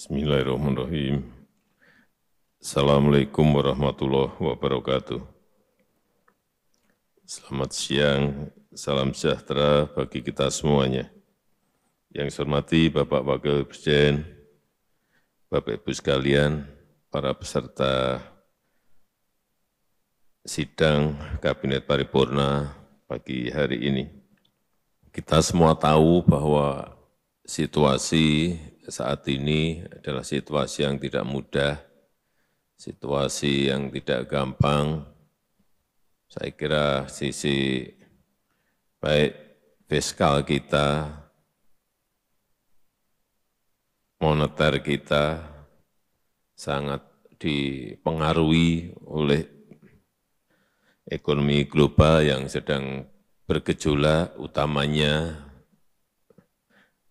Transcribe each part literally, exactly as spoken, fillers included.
Bismillahirrahmanirrahim. Assalamu'alaikum warahmatullahi wabarakatuh. Selamat siang, salam sejahtera bagi kita semuanya. Yang saya hormati Bapak Wakil Presiden, Bapak Ibu sekalian, para peserta Sidang Kabinet Paripurna pagi hari ini. Kita semua tahu bahwa situasi saat ini adalah situasi yang tidak mudah, situasi yang tidak gampang. Saya kira sisi baik fiskal kita, moneter kita sangat dipengaruhi oleh ekonomi global yang sedang bergejolak, utamanya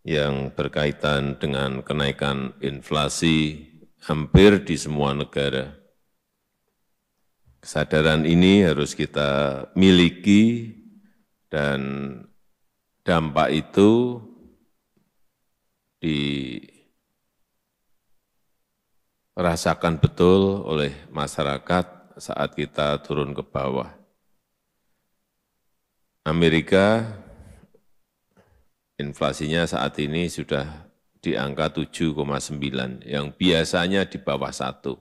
yang berkaitan dengan kenaikan inflasi hampir di semua negara. Kesadaran ini harus kita miliki dan dampak itu dirasakan betul oleh masyarakat saat kita turun ke bawah. Amerika inflasinya saat ini sudah di angka tujuh koma sembilan, yang biasanya di bawah satu.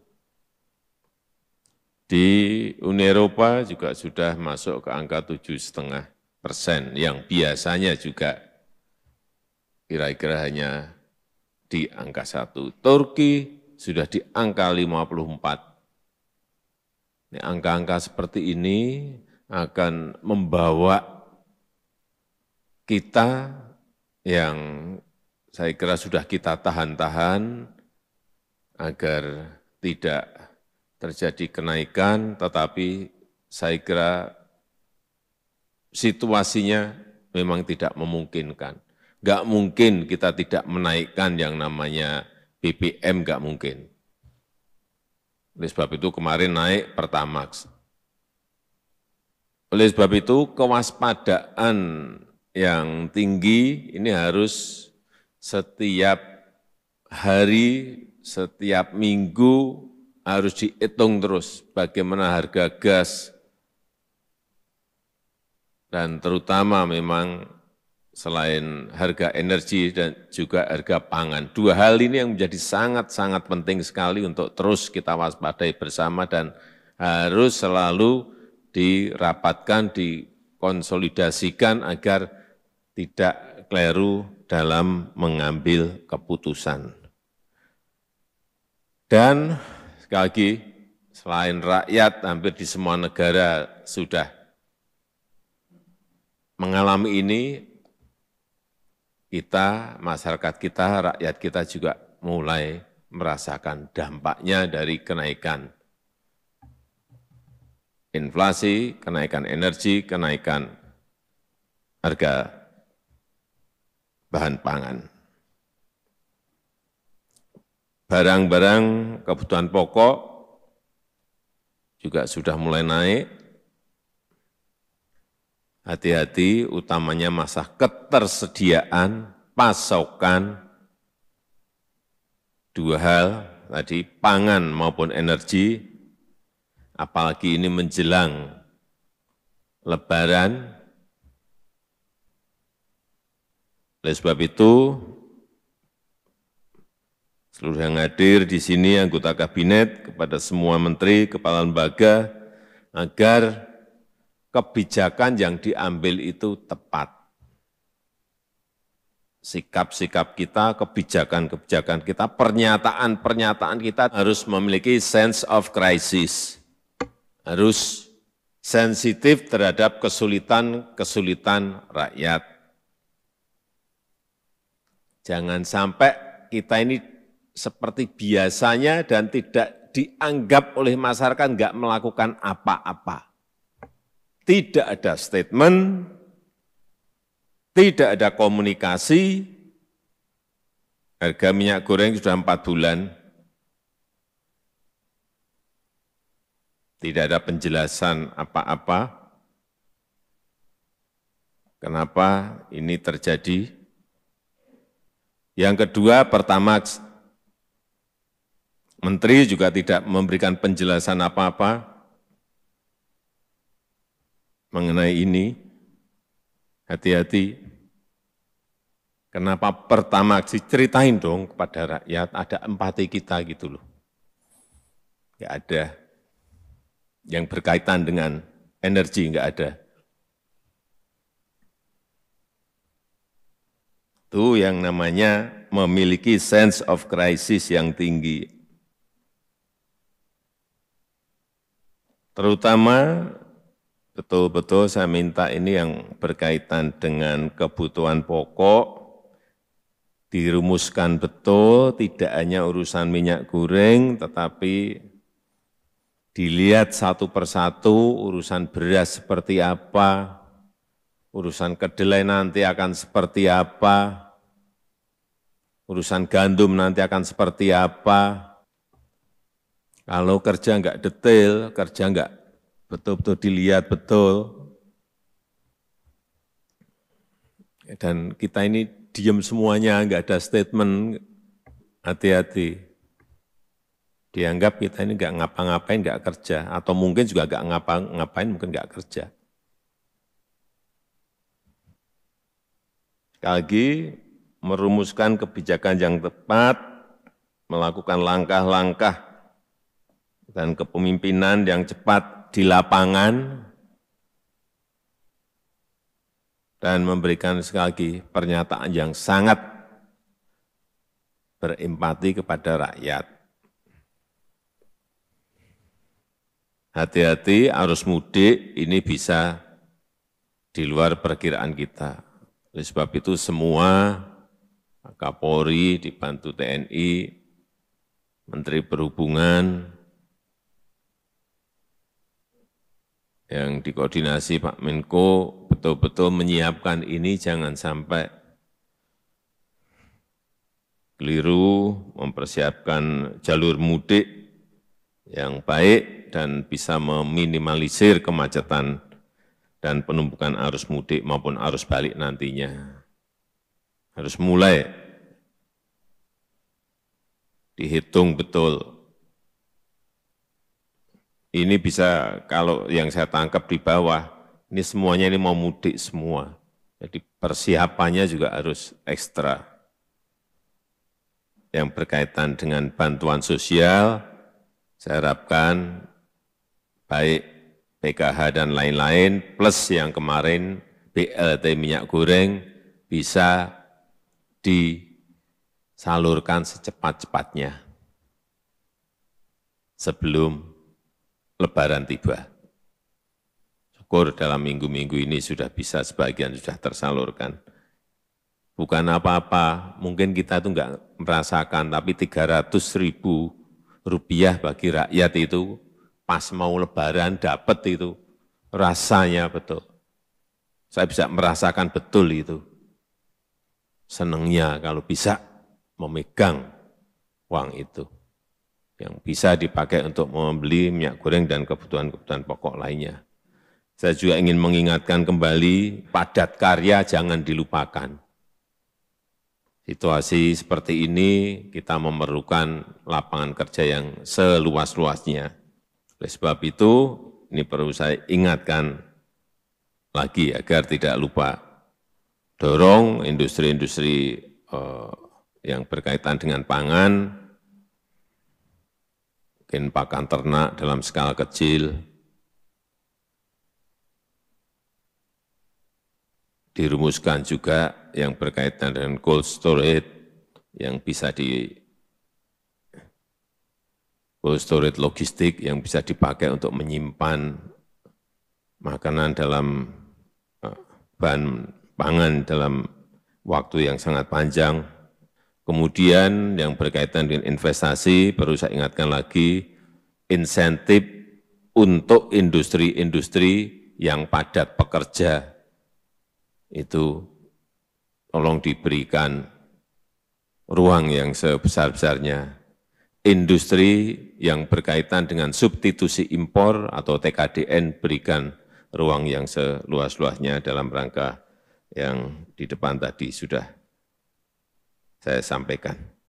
Di Uni Eropa juga sudah masuk ke angka tujuh koma lima persen, yang biasanya juga kira-kira hanya di angka satu. Turki sudah di angka lima puluh empat. Ini angka-angka seperti ini akan membawa kita yang saya kira sudah kita tahan-tahan agar tidak terjadi kenaikan, tetapi saya kira situasinya memang tidak memungkinkan. Enggak mungkin kita tidak menaikkan yang namanya B B M, enggak mungkin. Oleh sebab itu kemarin naik Pertamax. Oleh sebab itu kewaspadaan yang tinggi ini harus setiap hari, setiap minggu harus dihitung terus bagaimana harga gas, dan terutama memang selain harga energi dan juga harga pangan. Dua hal ini yang menjadi sangat-sangat penting sekali untuk terus kita waspadai bersama dan harus selalu dirapatkan, dikonsolidasikan agar tidak keliru dalam mengambil keputusan. Dan sekali lagi, selain rakyat, hampir di semua negara sudah mengalami ini, kita, masyarakat kita, rakyat kita juga mulai merasakan dampaknya dari kenaikan inflasi, kenaikan energi, kenaikan harga bahan pangan. Barang-barang kebutuhan pokok juga sudah mulai naik. Hati-hati, utamanya masalah ketersediaan, pasokan. Dua hal tadi, pangan maupun energi, apalagi ini menjelang Lebaran. Oleh sebab itu, seluruh yang hadir di sini, anggota kabinet, kepada semua menteri, kepala lembaga, agar kebijakan yang diambil itu tepat. Sikap-sikap kita, kebijakan-kebijakan kita, pernyataan-pernyataan kita harus memiliki sense of crisis. Harus sensitif terhadap kesulitan-kesulitan rakyat. Jangan sampai kita ini seperti biasanya dan tidak dianggap oleh masyarakat enggak melakukan apa-apa. Tidak ada statement, tidak ada komunikasi. Harga minyak goreng sudah empat bulan. Tidak ada penjelasan apa-apa. Kenapa ini terjadi? Yang kedua, Pertamax Menteri juga tidak memberikan penjelasan apa-apa mengenai ini. Hati-hati. Kenapa Pertamax? Ceritain dong kepada rakyat, ada empati kita gitu loh. Enggak ada. Yang berkaitan dengan energi enggak ada. Itu yang namanya memiliki sense of crisis yang tinggi. Terutama betul-betul saya minta ini yang berkaitan dengan kebutuhan pokok, dirumuskan betul, tidak hanya urusan minyak goreng, tetapi dilihat satu persatu urusan beras seperti apa, urusan kedelai nanti akan seperti apa, urusan gandum nanti akan seperti apa. Kalau kerja enggak detail, kerja enggak betul-betul dilihat betul. Dan kita ini diam semuanya, enggak ada statement, hati-hati. Dianggap kita ini enggak ngapa-ngapain, enggak kerja, atau mungkin juga enggak ngapa-ngapain, mungkin enggak kerja. Sekali lagi, merumuskan kebijakan yang tepat, melakukan langkah-langkah dan kepemimpinan yang cepat di lapangan, dan memberikan sekali lagi pernyataan yang sangat berempati kepada rakyat. Hati-hati arus mudik ini bisa di luar perkiraan kita. Oleh sebab itu semua Kapolri dibantu T N I, Menteri Perhubungan, yang dikoordinasi Pak Menko, betul-betul menyiapkan ini, jangan sampai keliru, mempersiapkan jalur mudik yang baik dan bisa meminimalisir kemacetan dan penumpukan arus mudik maupun arus balik nantinya. Harus mulai dihitung betul. Ini bisa, kalau yang saya tangkap di bawah, ini semuanya ini mau mudik semua. Jadi persiapannya juga harus ekstra. Yang berkaitan dengan bantuan sosial, saya harapkan baik P K H dan lain-lain, plus yang kemarin B L T minyak goreng, bisa disalurkan secepat-cepatnya sebelum Lebaran tiba. Syukur dalam minggu-minggu ini sudah bisa, sebagian sudah tersalurkan. Bukan apa-apa, mungkin kita itu enggak merasakan, tapi tiga ratus ribu rupiah bagi rakyat itu pas mau Lebaran dapat itu, rasanya betul. Saya bisa merasakan betul itu. Senangnya kalau bisa memegang uang itu, yang bisa dipakai untuk membeli minyak goreng dan kebutuhan-kebutuhan pokok lainnya. Saya juga ingin mengingatkan kembali, padat karya jangan dilupakan. Situasi seperti ini kita memerlukan lapangan kerja yang seluas-luasnya. Oleh sebab itu, ini perlu saya ingatkan lagi agar tidak lupa. Dorong industri-industri eh, yang berkaitan dengan pangan, mungkin pakan ternak dalam skala kecil, dirumuskan juga yang berkaitan dengan cold storage, yang bisa di cold storage logistik, yang bisa dipakai untuk menyimpan makanan dalam bahan pangan dalam waktu yang sangat panjang. Kemudian yang berkaitan dengan investasi, perlu saya ingatkan lagi, insentif untuk industri-industri yang padat pekerja, itu tolong diberikan ruang yang sebesar-besarnya. Industri yang berkaitan dengan substitusi impor atau T K D N, berikan ruang yang seluas-luasnya dalam rangka yang di depan tadi sudah saya sampaikan.